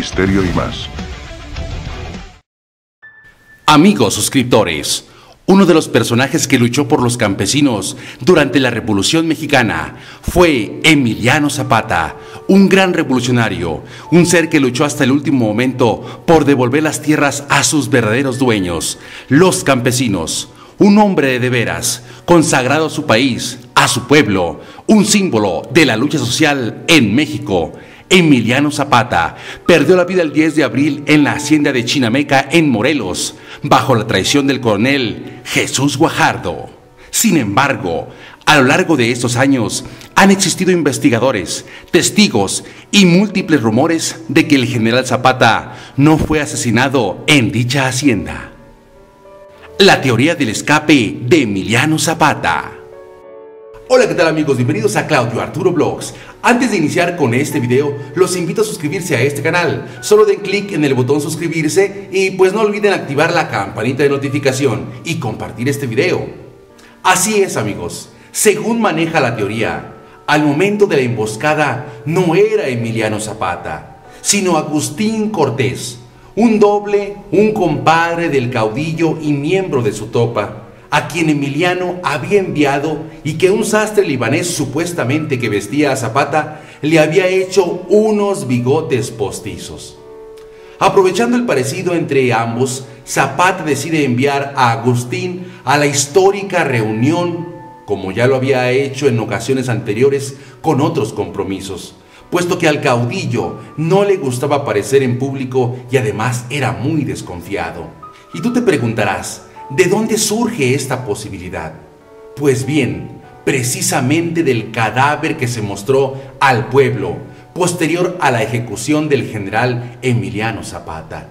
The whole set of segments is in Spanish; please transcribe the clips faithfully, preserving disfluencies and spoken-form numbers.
misterio y más. Amigos suscriptores, uno de los personajes que luchó por los campesinos durante la Revolución Mexicana fue Emiliano Zapata, un gran revolucionario, un ser que luchó hasta el último momento por devolver las tierras a sus verdaderos dueños, los campesinos, un hombre de veras, consagrado a su país, a su pueblo, un símbolo de la lucha social en México. Emiliano Zapata perdió la vida el diez de abril en la hacienda de Chinameca en Morelos, bajo la traición del coronel Jesús Guajardo. Sin embargo, a lo largo de estos años han existido investigadores, testigos y múltiples rumores de que el general Zapata no fue asesinado en dicha hacienda. La teoría del escape de Emiliano Zapata. Hola, ¿qué tal amigos? Bienvenidos a Claudio Arturo Vlogs. Antes de iniciar con este video, los invito a suscribirse a este canal. Solo den clic en el botón suscribirse y pues no olviden activar la campanita de notificación y compartir este video. Así es amigos, según maneja la teoría, al momento de la emboscada no era Emiliano Zapata, sino Agustín Cortés, un doble, un compadre del caudillo y miembro de su tropa, a quien Emiliano había enviado y que un sastre libanés supuestamente que vestía a Zapata le había hecho unos bigotes postizos. Aprovechando el parecido entre ambos, Zapata decide enviar a Agustín a la histórica reunión, como ya lo había hecho en ocasiones anteriores con otros compromisos, puesto que al caudillo no le gustaba aparecer en público y además era muy desconfiado. Y tú te preguntarás, ¿de dónde surge esta posibilidad? Pues bien, precisamente del cadáver que se mostró al pueblo posterior a la ejecución del general Emiliano Zapata.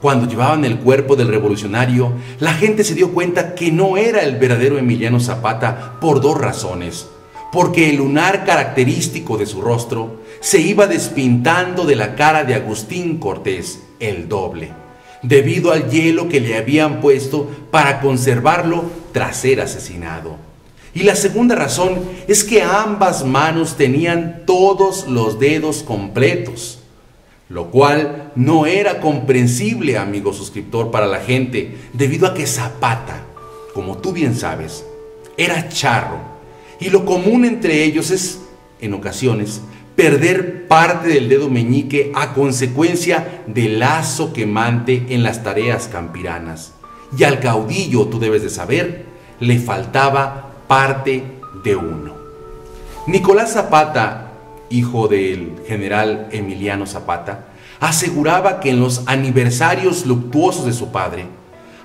Cuando llevaban el cuerpo del revolucionario, la gente se dio cuenta que no era el verdadero Emiliano Zapata por dos razones. Porque el lunar característico de su rostro se iba despintando de la cara de Agustín Cortés, el doble, debido al hielo que le habían puesto para conservarlo tras ser asesinado. Y la segunda razón es que ambas manos tenían todos los dedos completos, lo cual no era comprensible, amigo suscriptor, para la gente, debido a que Zapata, como tú bien sabes, era charro, y lo común entre ellos es, en ocasiones, perder parte del dedo meñique a consecuencia del lazo quemante en las tareas campiranas. Y al caudillo, tú debes de saber, le faltaba parte de uno. Nicolás Zapata, hijo del general Emiliano Zapata, aseguraba que en los aniversarios luctuosos de su padre,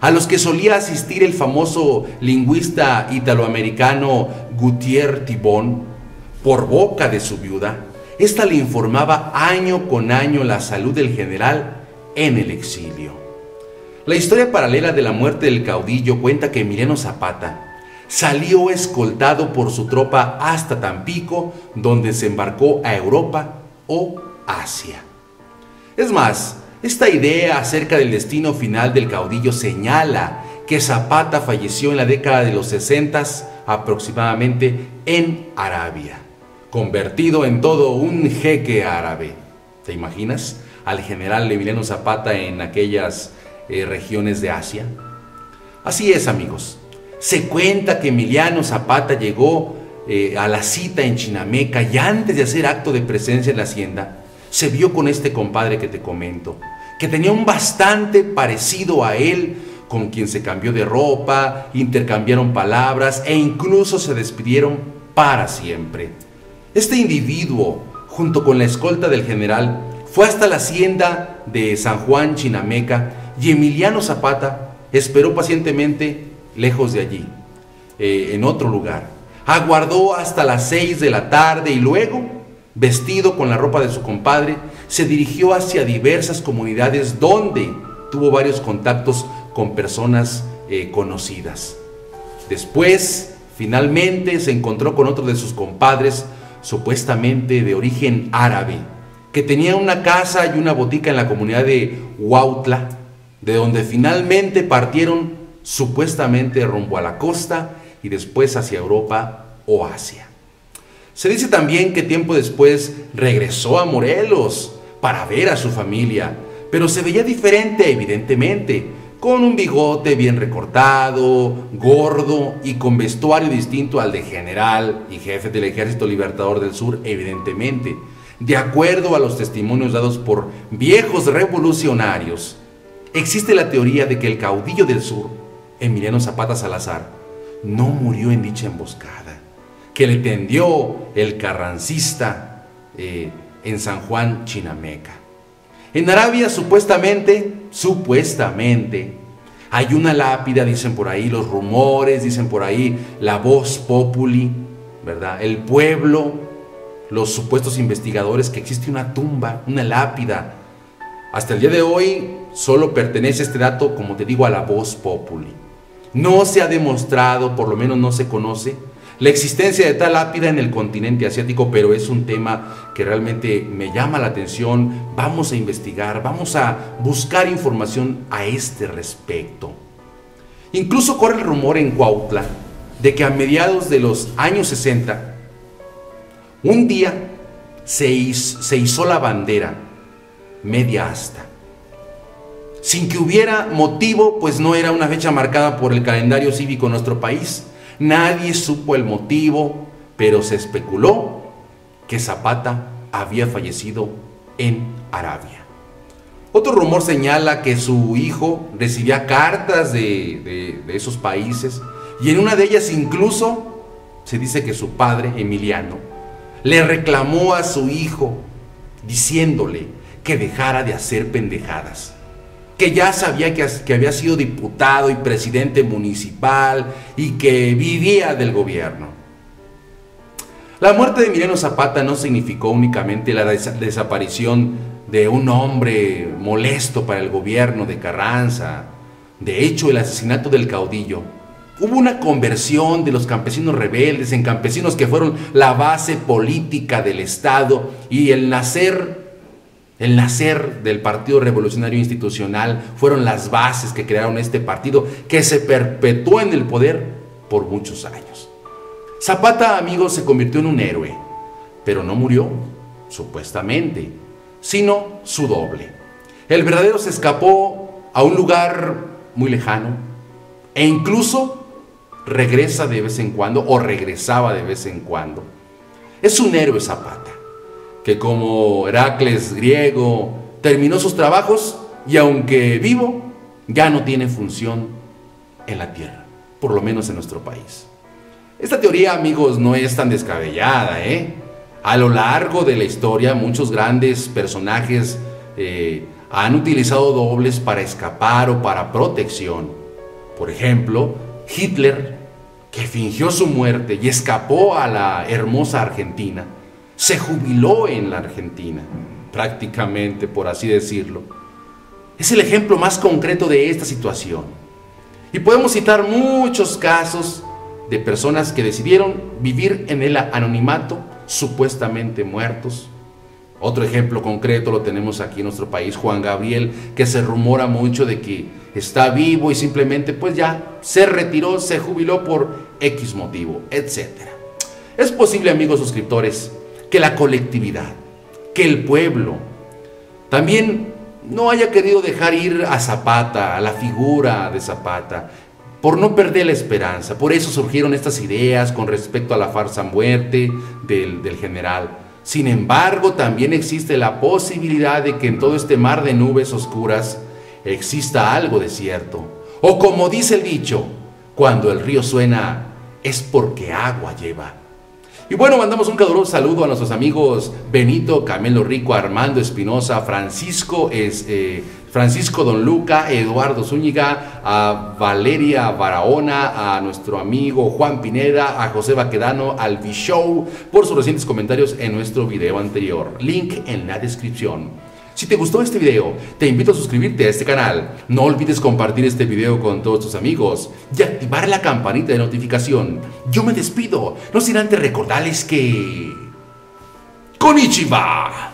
a los que solía asistir el famoso lingüista italoamericano Gutiérrez Tibón, por boca de su viuda, esta le informaba año con año la salud del general en el exilio. La historia paralela de la muerte del caudillo cuenta que Emiliano Zapata salió escoltado por su tropa hasta Tampico, donde se embarcó a Europa o Asia. Es más, esta idea acerca del destino final del caudillo señala que Zapata falleció en la década de los sesentas aproximadamente en Arabia, convertido en todo un jeque árabe. ¿Te imaginas al general Emiliano Zapata en aquellas eh, regiones de Asia? Así es, amigos. Se cuenta que Emiliano Zapata llegó eh, a la cita en Chinameca y antes de hacer acto de presencia en la hacienda, se vio con este compadre que te comento, que tenía un bastante parecido a él, con quien se cambió de ropa, intercambiaron palabras e incluso se despidieron para siempre. Este individuo, junto con la escolta del general, fue hasta la hacienda de San Juan Chinameca y Emiliano Zapata esperó pacientemente lejos de allí, eh, en otro lugar. Aguardó hasta las seis de la tarde y luego, vestido con la ropa de su compadre, se dirigió hacia diversas comunidades donde tuvo varios contactos con personas eh, conocidas. Después, finalmente, se encontró con otro de sus compadres, supuestamente de origen árabe, que tenía una casa y una botica en la comunidad de Huautla, de donde finalmente partieron supuestamente rumbo a la costa y después hacia Europa o Asia. Se dice también que tiempo después regresó a Morelos para ver a su familia, pero se veía diferente evidentemente, con un bigote bien recortado, gordo y con vestuario distinto al de general y jefe del Ejército Libertador del Sur, evidentemente, de acuerdo a los testimonios dados por viejos revolucionarios. Existe la teoría de que el caudillo del Sur, Emiliano Zapata Salazar, no murió en dicha emboscada, que le tendió el carrancista eh, en San Juan, Chinameca. En Arabia, supuestamente, supuestamente, hay una lápida, dicen por ahí, los rumores, dicen por ahí, la voz populi, ¿verdad? El pueblo, los supuestos investigadores, que existe una tumba, una lápida. Hasta el día de hoy, solo pertenece este dato, como te digo, a la voz populi. No se ha demostrado, por lo menos no se conoce, la existencia de tal lápida en el continente asiático, pero es un tema que realmente me llama la atención. Vamos a investigar, vamos a buscar información a este respecto. Incluso corre el rumor en Cuautla de que a mediados de los años sesenta, un día se hizo, se hizo la bandera media asta, sin que hubiera motivo, pues no era una fecha marcada por el calendario cívico en nuestro país. Nadie supo el motivo, pero se especuló que Zapata había fallecido en Arabia. Otro rumor señala que su hijo recibía cartas de, de, de esos países, y en una de ellas incluso se dice que su padre, Emiliano, le reclamó a su hijo diciéndole que dejara de hacer pendejadas, que ya sabía que, que había sido diputado y presidente municipal y que vivía del gobierno. La muerte de Emiliano Zapata no significó únicamente la des desaparición de un hombre molesto para el gobierno de Carranza. De hecho, el asesinato del caudillo, hubo una conversión de los campesinos rebeldes en campesinos que fueron la base política del Estado, y el nacer El nacer del Partido Revolucionario Institucional fueron las bases que crearon este partido, que se perpetuó en el poder por muchos años. Zapata, amigos, se convirtió en un héroe, pero no murió, supuestamente, sino su doble. El verdadero se escapó a un lugar muy lejano e incluso regresa de vez en cuando, o regresaba de vez en cuando. Es un héroe Zapata, que como Heracles griego terminó sus trabajos y aunque vivo, ya no tiene función en la tierra, por lo menos en nuestro país. Esta teoría, amigos, no es tan descabellada, ¿eh? A lo largo de la historia, muchos grandes personajes eh, han utilizado dobles para escapar o para protección. Por ejemplo, Hitler, que fingió su muerte y escapó a la hermosa Argentina, se jubiló en la Argentina, prácticamente, por así decirlo. Es el ejemplo más concreto de esta situación. Y podemos citar muchos casos de personas que decidieron vivir en el anonimato, supuestamente muertos. Otro ejemplo concreto lo tenemos aquí en nuestro país, Juan Gabriel, que se rumora mucho de que está vivo y simplemente pues ya se retiró, se jubiló por X motivo, etcétera. Es posible, amigos suscriptores, que la colectividad, que el pueblo, también no haya querido dejar ir a Zapata, a la figura de Zapata, por no perder la esperanza. Por eso surgieron estas ideas con respecto a la farsa muerte del, del general. Sin embargo, también existe la posibilidad de que en todo este mar de nubes oscuras exista algo de cierto. O como dice el dicho, cuando el río suena es porque agua lleva. Y bueno, mandamos un caluroso saludo a nuestros amigos Benito Camelo Rico, Armando Espinosa, Francisco, es, eh, Francisco Don Luca, Eduardo Zúñiga, a Valeria Barahona, a nuestro amigo Juan Pineda, a José Baquedano, al Bishow, por sus recientes comentarios en nuestro video anterior. Link en la descripción. Si te gustó este video, te invito a suscribirte a este canal. No olvides compartir este video con todos tus amigos y activar la campanita de notificación. Yo me despido, no sin antes recordarles que... ¡Konnichiwa!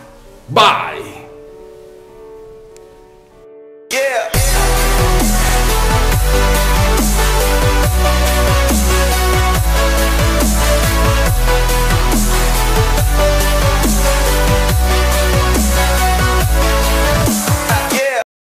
¡Bye!